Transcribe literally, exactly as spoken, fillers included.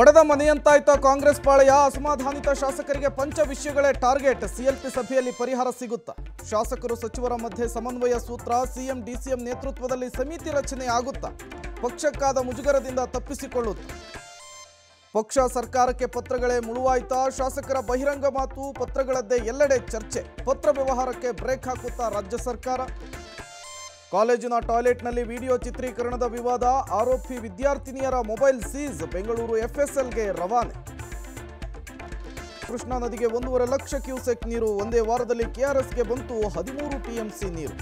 ಒಡೆದ ಮನೆಯಂತಾಯ್ತ ಕಾಂಗ್ರೆಸ್ ಪಾಳೆಯ ಅಸಮಾಧಾನಿತ ಶಾಸಕರಿಗೆ ಪಂಚ ವಿಷಯಗಳೇ ಟಾರ್ಗೆಟ್. ಸಿಎಲ್ಪಿ ಸಭೆಯಲ್ಲಿ ಪರಿಹಾರ ಸಿಗುತ್ತಾ? ಶಾಸಕರು ಸಚಿವರ ಮಧ್ಯೆ ಸಮನ್ವಯ ಸೂತ್ರ, ಸಿಎಂ ಡಿಸಿಎಂ ನೇತೃತ್ವದಲ್ಲಿ ಸಮಿತಿ ರಚನೆ ಆಗುತ್ತಾ? ಪಕ್ಷಕ್ಕಾದ ಮುಜುಗರದಿಂದ ತಪ್ಪಿಸಿಕೊಳ್ಳುತ್ತಾ? ಪಕ್ಷ ಸರ್ಕಾರಕ್ಕೆ ಪತ್ರಗಳೇ ಮುಳುವಾಯ್ತಾ? ಶಾಸಕರ ಬಹಿರಂಗ ಮಾತು, ಪತ್ರಗಳದ್ದೇ ಎಲ್ಲೆಡೆ ಚರ್ಚೆ. ಪತ್ರ ವ್ಯವಹಾರಕ್ಕೆ ಬ್ರೇಕ್ ಹಾಕುತ್ತಾ ರಾಜ್ಯ ಸರ್ಕಾರ? ಕಾಲೇಜಿನ ಟಾಯ್ಲೆಟ್ನಲ್ಲಿ ವಿಡಿಯೋ ಚಿತ್ರೀಕರಣದ ವಿವಾದ, ಆರೋಪಿ ವಿದ್ಯಾರ್ಥಿನಿಯರ ಮೊಬೈಲ್ ಸೀಜ್, ಬೆಂಗಳೂರು ಎಫ್ಎಸ್ಎಲ್ಗೆ ರವಾನೆ. ಕೃಷ್ಣಾ ನದಿಗೆ ಒಂದೂವರೆ ಲಕ್ಷ ಕ್ಯೂಸೆಕ್ ನೀರು, ಒಂದೇ ವಾರದಲ್ಲಿ ಕೆಆರ್ಎಸ್ಗೆ ಬಂತು ಹದಿಮೂರು ಟಿಎಂಸಿ ನೀರು.